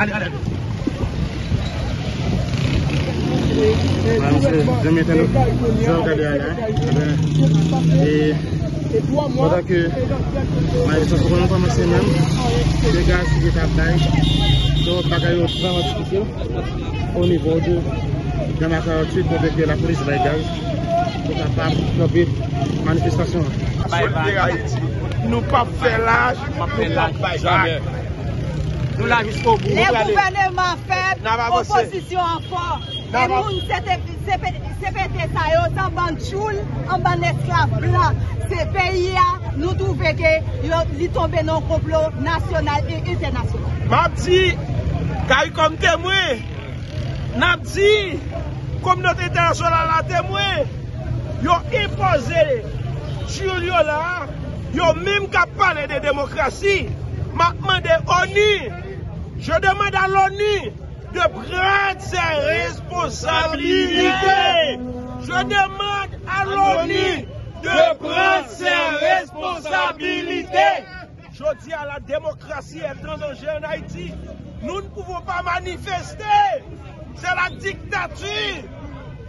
allez. Je m'étais là, je regardais là, et pendant que ma licence a commencé même, les gars qui étaient à Baye, donc bagaille au 38 au niveau de la 48 avec la police baïgage, pour capable de stopper la manifestation. Nous pas faire l'âge, jamais. Nous là jusqu'au bout. Les gouvernements faibles, opposition en force. Et nous, c'est pété ça, et autant bande choule, en bande esclave blanc. Ces pays-là, nous trouvons qu'ils tombent dans un complot national et international. Mabdi, car comme témoin, Mabdi, communauté internationale la témoin, ils ont imposé Julio-là, ils ont même parlé de démocratie. Je demande à l'ONU, de prendre ses responsabilités. Je demande à l'ONU de prendre ses responsabilités. Je dis à la démocratie est en danger en Haïti. Nous ne pouvons pas manifester. C'est la dictature.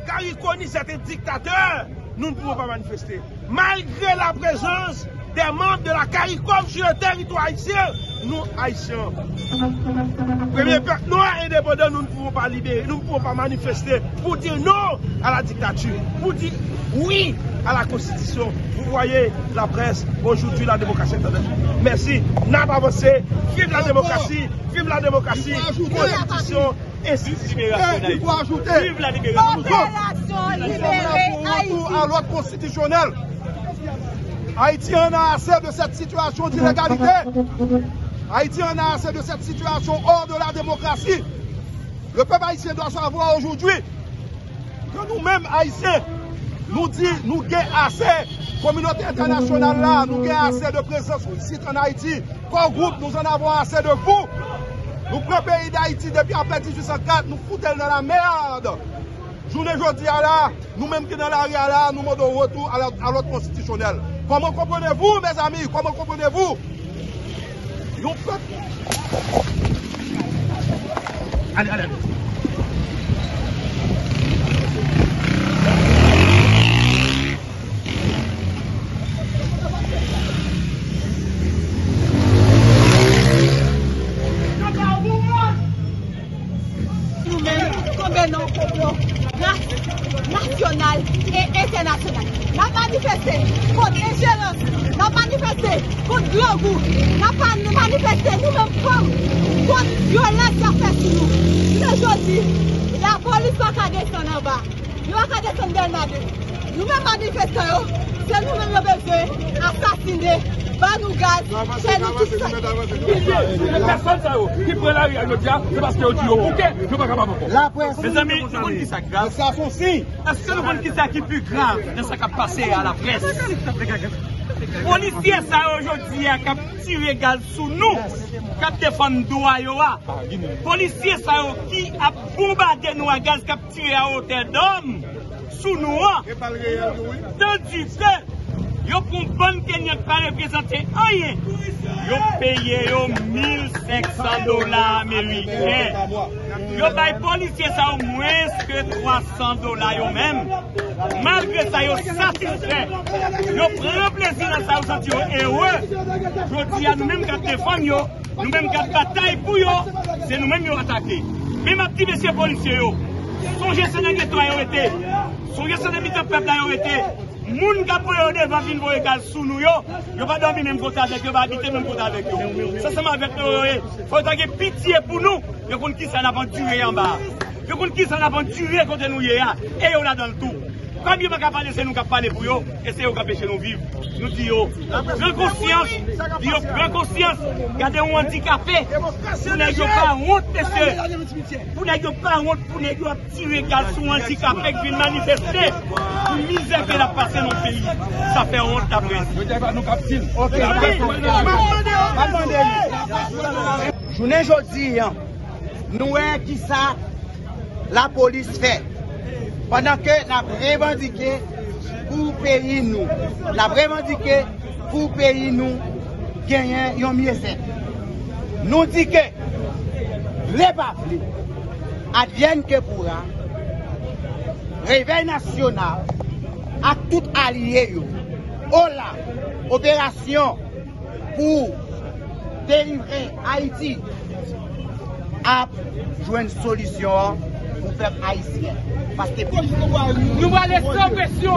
Car ils connaissent ces dictateurs. Nous ne pouvons pas manifester. Malgré la présence des membres de la CARICOM sur le territoire haïtien, nous, Haïtiens, premier peuple noir indépendant, nous ne pouvons pas libérer, nous ne pouvons pas manifester pour dire non à la dictature, pour dire oui à la Constitution. Vous voyez la presse, aujourd'hui la démocratie internationale. Merci, n'a pas avancé, vive la démocratie, Constitution, institution libérale. Vive la libération. Opération libérée à l'ordre constitutionnel. Haïti en a assez de cette situation d'illégalité. Haïti en a assez de cette situation hors de la démocratie. Le peuple haïtien doit savoir aujourd'hui que nous-mêmes haïtiens, nous disons, nous gagnons assez. Communauté internationale là, nous gagnons assez de présence ici en Haïti. Corps groupe, nous en avons assez de vous. Nous prenons le pays d'Haïti depuis après 1804, nous foutons dans la merde. Journée aujourd'hui à là, nous-mêmes qui dans la rue là, nous demandons retour à l'ordre constitutionnel. Comment comprenez-vous, mes amis? Comment comprenez-vous? Allez. National et international. N'a manifesté contre l'ingérence, n'a manifesté contre l'orgueil, n'a manifesté nous-mêmes contre la violence qui a fait sur nous. Aujourd'hui, la police n'a pas descendu en bas, nous n'a pas descendu en bas. Nous-mêmes manifestons, c'est nous-mêmes qui avons assassiné. La presse, mes amis, nous voulons qui ça grave. Est-ce que nous voulons qui ça qui est plus grave dans ce qui a passé à la presse? Policiers ça aujourd'hui a tiré gal sous nous, cap défendre droit yo a. Policiers ça qui a bombardé nous à gaz, cap tiré à hauteur d'homme sous nous. Tandis que yo pour bonne Kenya qui pas représenter rien. Yo payé yo $1,500 américains. Yo bay policier ça au moins que $300 yo même. Malgré ça yo satisfait. Yo prend plaisir dans ça, yo senti heureux. Je dis à nous-mêmes qui défendre yo, nous-mêmes qui bataille pour yo, c'est nous-mêmes yo attaquer. Mais ma petite monsieur policier yo, songez c'est dans ghetto yo été. Songez c'est dans mitan peuple yo été. Moun ka pou yo devan vin voye gaz sou nou yo, yo pa dormi même côté avec yo, pa habiter même côté avec yo. Ça c'est avec nous, faut tanké pitié pour nous, yo konn ki ça n'a pas tué en bas. Yo konn ki ça n'a pas tué côté nous hier et yo là dans le tout. Comme yo pa ka parler c'est nous ka parler pour yo, et c'est yo ka empêcher nous vivre. Nous dit yo, prend conscience, gardez un handicapé. Vous n'avez pas honte monsieur. Vous n'avez pas honte pour nèg yo tuer gaz sou handicapé qui vient manifester. Misère qui a passé dans le pays, ça fait honte après. Journée aujourd'hui, nous est qui ça la police fait. Pendant que nous avons revendiqué pour payer nous, gagner un mieux. Nous disons que République, advienne que pourra, réveil national, à tout allié, Ola, opération pour délivrer Haïti, à jouer une solution pour faire haïtien. Parce que nous allons sans pression,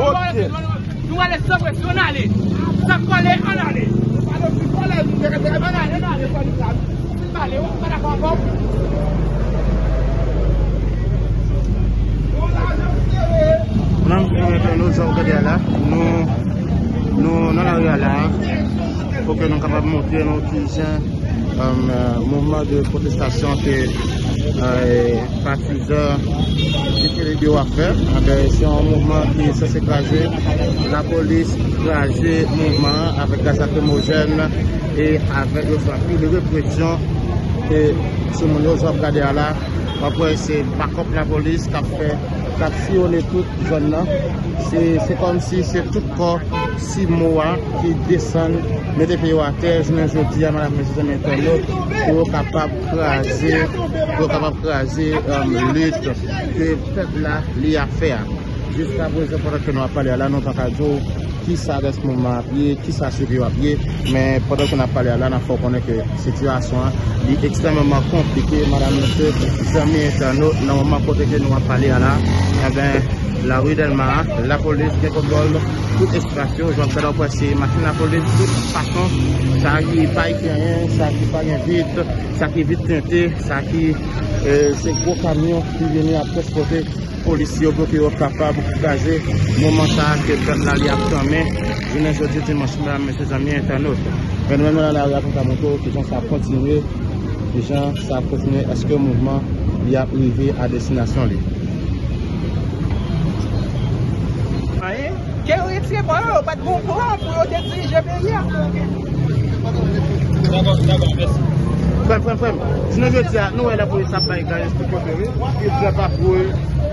nous allons sans pression, aller. Ça fallait en aller. Alors, si vous allez, vous allez en aller, vous allez en aller. Allez, on va d'accord encore. Il faut que nous capables de montrer nos petits mouvement de protestation que partisans du à faire. C'est un mouvement qui s'est écrasé, la police écrasé le mouvement avec gaz lacrymogène et avec le frappé de répression. Et si nous avons regardé là, c'est par contre la police qui a fait sillonner toute la zone. C'est comme si c'est tout corps, 6 mois qui descendent, mettent les pays à terre, je dis à madame la ministre, pour capable de craser la lutte que le peuple a fait. Jusqu'à présent, pendant que nous avons parlé là, nous n'avons pas dit qui ça reste ce moment à pied, qui ça survit à pied. Mais pendant qu'on a parlé là, il faut connaître que la situation est extrêmement compliquée. Madame, monsieur, les amis internautes, normalement, quand nous avons parlé là, eh bien, la rue Delmar, la police, les contrôles, toute extraction, je vais faire passer machine la police, de toute façon, ça qui pas rien, ça qui pas rien vite, ça qui vite teinté, ça qui c'est gros camions qui viennent à presque côté. Policiers qui sont capables de gager le moment que le peuple a fermé. Je ne sais pas dimanche, mes amis internautes. Mais nous, dans la réaction de les gens, ça continue. Les gens, ça continue. Est-ce que le mouvement est arrivé à destination? Quel est le plan? Pas de bon plan pour diriger le pays. D'accord, merci. Je ne veux dire, nous, la police n'a pas gagné ce qu'on fait. Il ne faut pas pour eux.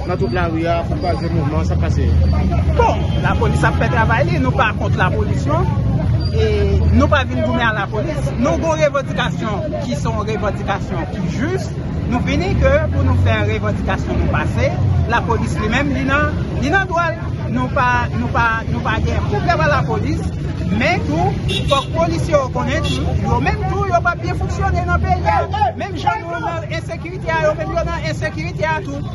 Dans toute la rue, pour pas le mouvement, ça passe. Bon, la police a fait travailler, nous pas contre la pollution et nous pas venir gommer à la police. Nous avons des revendications qui sont revendications qui justes. Nous venons que pour nous faire revendications nous passer. La police lui-même, l'INA doit nous pas guère problème à la police, mais tout, pour que les policiers reconnaissent, même tout, ils n'ont pas bien fonctionné dans le pays. Même les gens dans l'insécurité, ils ont dans l'insécurité à tout.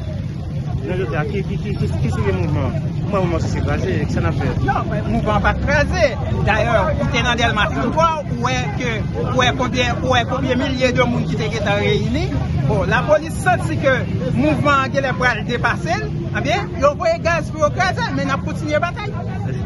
Qui suit le mouvement? Moi, le mouvement s'est écrasé, qu'est-ce qu'on a fait? Non, le mouvement pas écrasé. D'ailleurs, vous êtes dans Delmas, vous voyez combien de milliers de monde qui étaient réunis. Bon, la police sentit que le mouvement qui est le bras dépassé, eh bien, ils ont envoyé gaz pour écraser, mais ils ont continué la bataille.